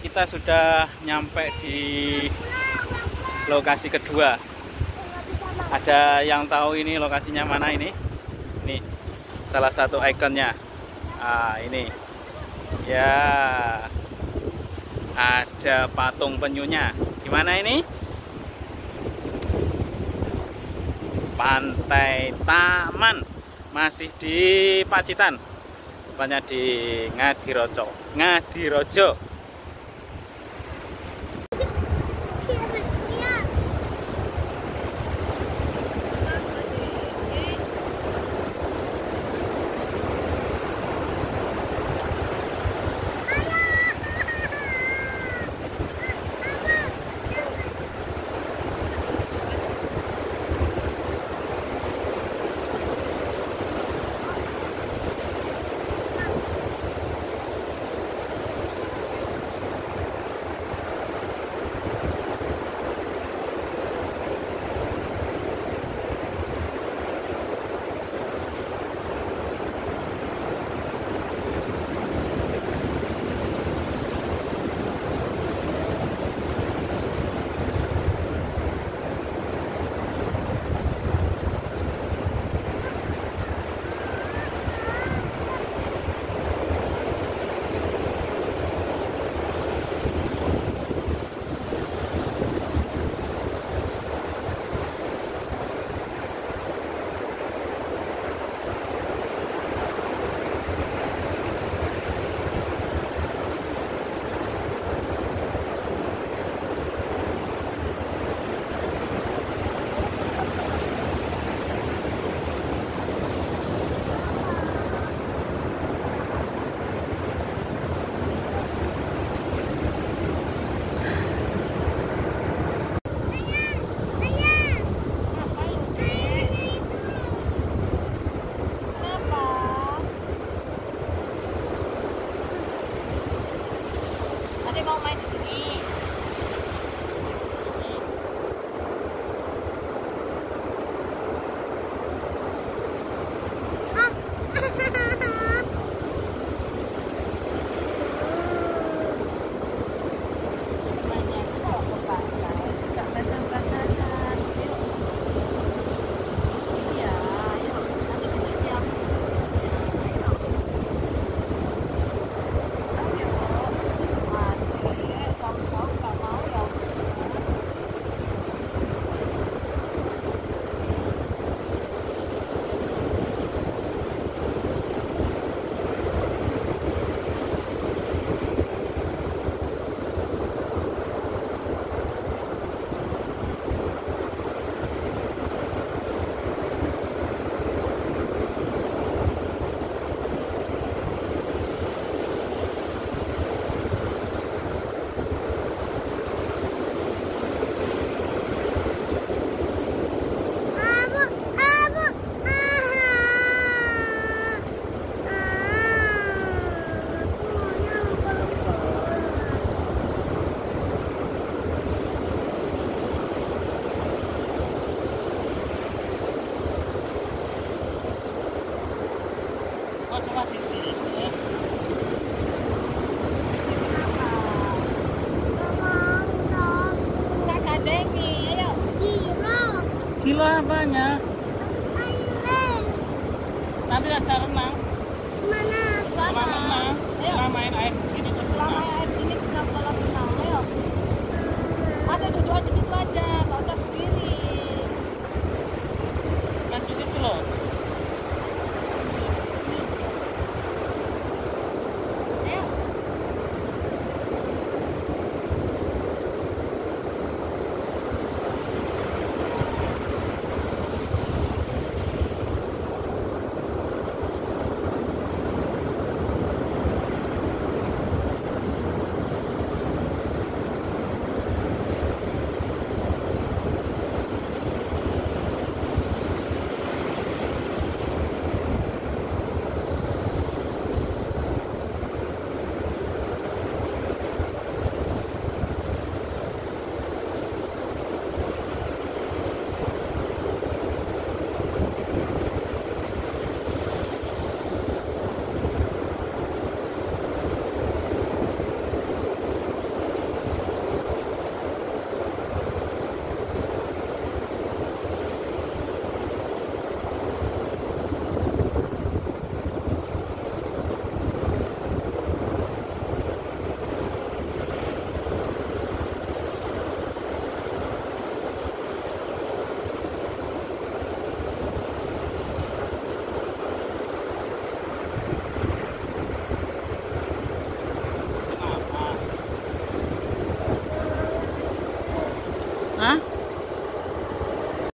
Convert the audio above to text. Kita sudah nyampe di lokasi kedua. Ada yang tahu ini lokasinya mana ini? Ini salah satu ikonnya. Ah, ini. Ya. Ada patung penyunya. Gimana ini? Pantai Taman, masih di Pacitan, tempatnya di Ngadirojo. Gila apanya?